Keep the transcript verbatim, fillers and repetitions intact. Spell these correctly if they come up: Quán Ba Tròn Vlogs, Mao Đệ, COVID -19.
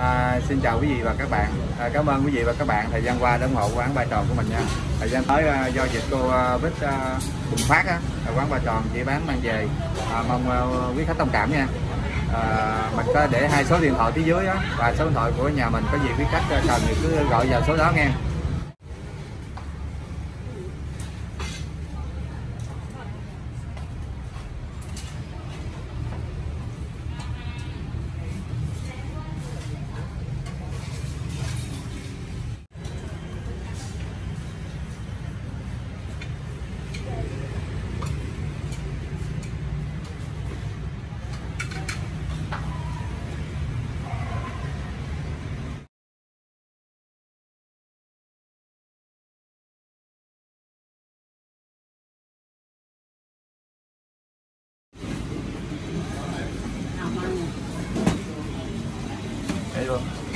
À, xin chào quý vị và các bạn. À, cảm ơn quý vị và các bạn thời gian qua đã ủng hộ quán Ba Tròn của mình nha. Thời gian tới à, do dịch Covid à, bùng phát á, quán Ba Tròn chỉ bán mang về, à, mong à, quý khách thông cảm nha. À, mình có để hai số điện thoại phía dưới á, và số điện thoại của nhà mình, có gì quý khách cần thì cứ gọi vào số đó nghe. Hãy subscribe